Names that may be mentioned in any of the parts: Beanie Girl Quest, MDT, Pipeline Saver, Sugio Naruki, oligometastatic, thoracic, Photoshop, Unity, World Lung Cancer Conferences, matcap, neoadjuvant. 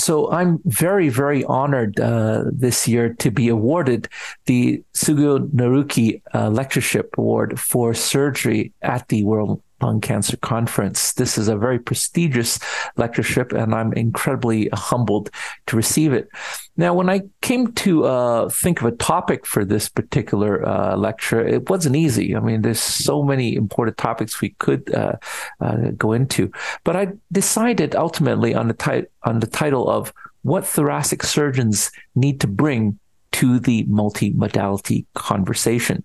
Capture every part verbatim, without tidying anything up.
So I'm very, very honored uh, this year to be awarded the Sugio Naruki uh, Lectureship Award for Surgery at the World Lung Cancer Conference. This is a very prestigious lectureship, and I'm incredibly humbled to receive it. Now, when I came to uh, think of a topic for this particular uh, lecture, it wasn't easy. I mean, there's so many important topics we could uh, uh, go into, but I decided ultimately on the ti- on the title of what thoracic surgeons need to bring to the multimodality conversation.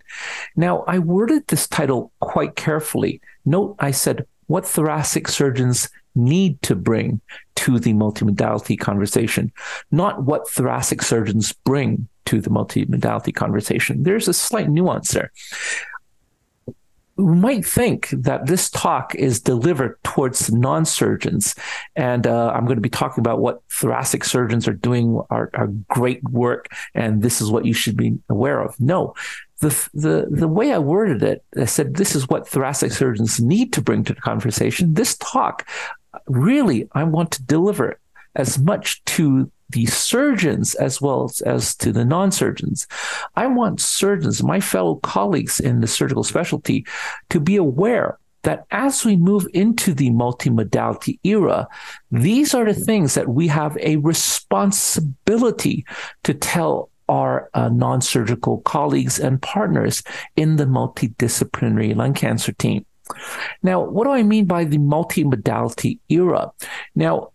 Now, I worded this title quite carefully. Note I said what thoracic surgeons need to bring to the multimodality conversation, not what thoracic surgeons bring to the multimodality conversation. There's a slight nuance there. We might think that this talk is delivered towards non-surgeons, and uh, I'm going to be talking about what thoracic surgeons are doing, are, are great work, and this is what you should be aware of. No, the, the, the way I worded it, I said this is what thoracic surgeons need to bring to the conversation. This talk, really, I want to deliver as much to the surgeons as well as, as to the non-surgeons. I want surgeons, my fellow colleagues in the surgical specialty, to be aware that as we move into the multimodality era, these are the things that we have a responsibility to tell our uh, non-surgical colleagues and partners in the multidisciplinary lung cancer team. Now, what do I mean by the multimodality era? Now,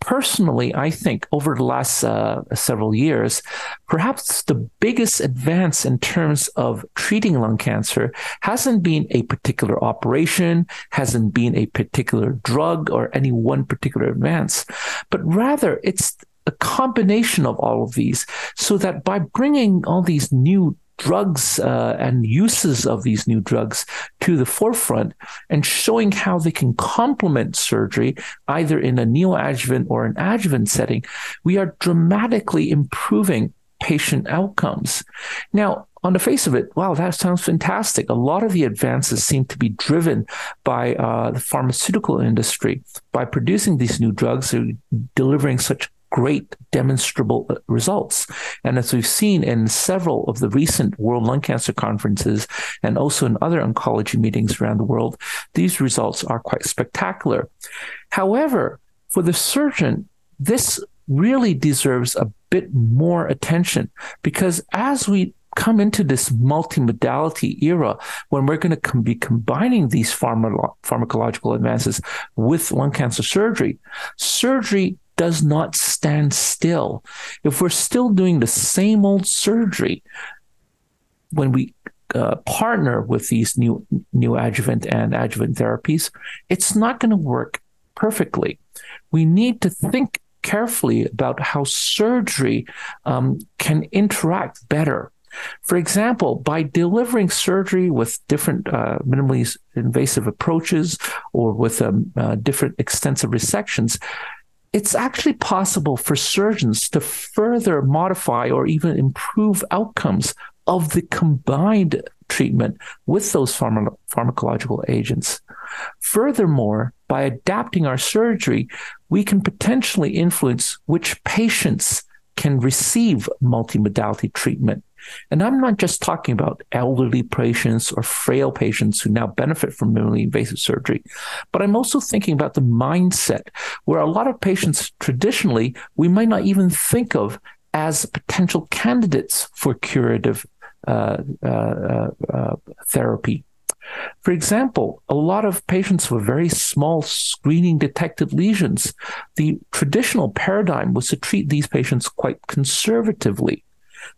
personally, I think over the last uh, several years, perhaps the biggest advance in terms of treating lung cancer hasn't been a particular operation, hasn't been a particular drug or any one particular advance, but rather it's a combination of all of these, so that by bringing all these new drugs uh, and uses of these new drugs to the forefront and showing how they can complement surgery, either in a neoadjuvant or an adjuvant setting, we are dramatically improving patient outcomes. Now, on the face of it, wow, that sounds fantastic. A lot of the advances seem to be driven by uh, the pharmaceutical industry. By producing these new drugs, they're delivering such great demonstrable results. And as we've seen in several of the recent World Lung Cancer Conferences and also in other oncology meetings around the world, these results are quite spectacular. However, for the surgeon, this really deserves a bit more attention, because as we come into this multimodality era, when we're going to be combining these pharma- pharmacological advances with lung cancer surgery, surgery does not stand still. If we're still doing the same old surgery, when we uh, partner with these new new adjuvant and adjuvant therapies, it's not going to work perfectly. We need to think carefully about how surgery um, can interact better. For example, by delivering surgery with different uh, minimally invasive approaches or with um, uh, different extensive resections, it's actually possible for surgeons to further modify or even improve outcomes of the combined treatment with those pharma- pharmacological agents. Furthermore, by adapting our surgery, we can potentially influence which patients can receive multimodality treatment. And I'm not just talking about elderly patients or frail patients who now benefit from minimally invasive surgery, but I'm also thinking about the mindset, where a lot of patients traditionally we might not even think of as potential candidates for curative uh, uh, uh, therapy. For example, a lot of patients with very small screening-detected lesions, the traditional paradigm was to treat these patients quite conservatively.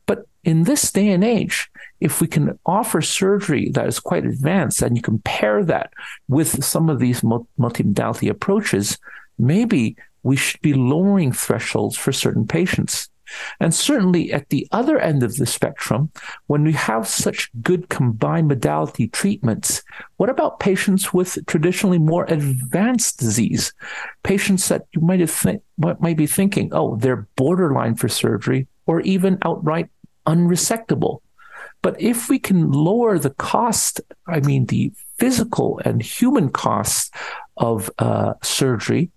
But in this day and age, if we can offer surgery that is quite advanced and you compare that with some of these multimodality approaches, maybe we should be lowering thresholds for certain patients. And certainly at the other end of the spectrum, when we have such good combined modality treatments, what about patients with traditionally more advanced disease? Patients that you might have think, might be thinking, oh, they're borderline for surgery or even outright unresectable. But if we can lower the cost, I mean, the physical and human costs of uh, surgery,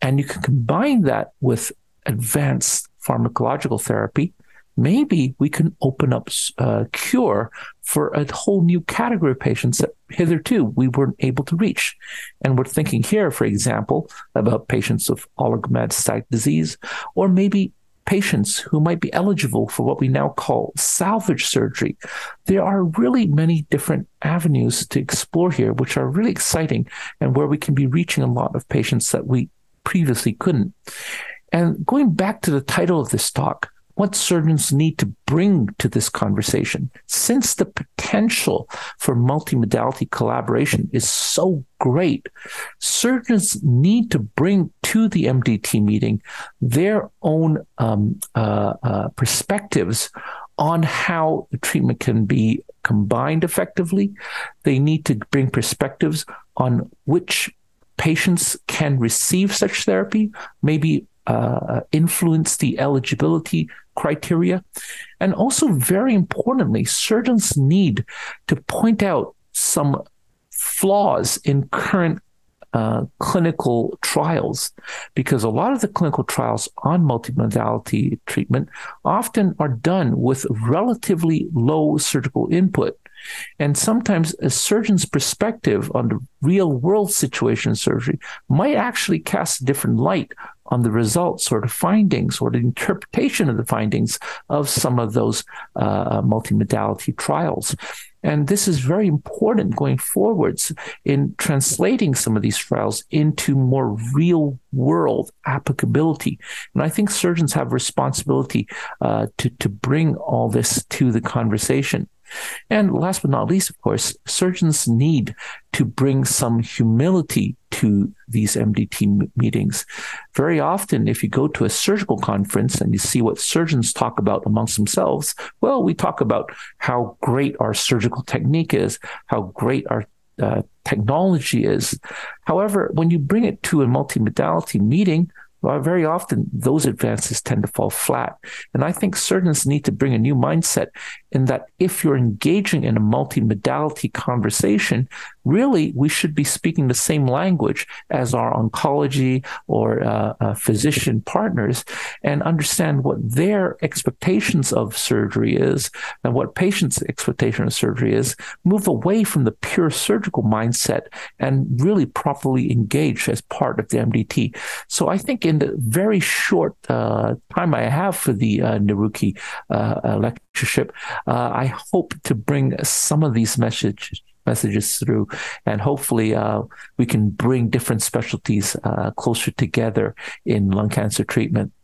and you can combine that with advanced pharmacological therapy, maybe we can open up a cure for a whole new category of patients that hitherto we weren't able to reach. And we're thinking here, for example, about patients of oligometastatic disease, or maybe patients who might be eligible for what we now call salvage surgery. There are really many different avenues to explore here, which are really exciting and where we can be reaching a lot of patients that we previously couldn't. And going back to the title of this talk, what surgeons need to bring to this conversation, since the potential for multimodality collaboration is so great, surgeons need to bring to the M D T meeting their own um, uh, uh, perspectives on how the treatment can be combined effectively. They need to bring perspectives on which patients can receive such therapy, maybe Uh, influence the eligibility criteria. And also, very importantly, surgeons need to point out some flaws in current uh, clinical trials, because a lot of the clinical trials on multimodality treatment often are done with relatively low surgical input. And sometimes a surgeon's perspective on the real-world situation in surgery might actually cast a different light on the results or the findings or the interpretation of the findings of some of those uh, multimodality trials. And this is very important going forwards in translating some of these trials into more real-world applicability. And I think surgeons have responsibility uh, to, to bring all this to the conversation. And last but not least, of course, surgeons need to bring some humility to these M D T meetings. Very often, if you go to a surgical conference and you see what surgeons talk about amongst themselves, well, we talk about how great our surgical technique is, how great our uh, technology is. However, when you bring it to a multimodality meeting, well, very often those advances tend to fall flat. And I think surgeons need to bring a new mindset in that if you're engaging in a multimodality conversation, really we should be speaking the same language as our oncology or uh, uh, physician partners, and understand what their expectations of surgery is and what patients' expectation of surgery is, move away from the pure surgical mindset and really properly engage as part of the M D T. So I think in the very short uh, time I have for the uh, Naruki uh, lectureship, uh, I hope to bring some of these messages messages through, and hopefully uh, we can bring different specialties uh, closer together in lung cancer treatment.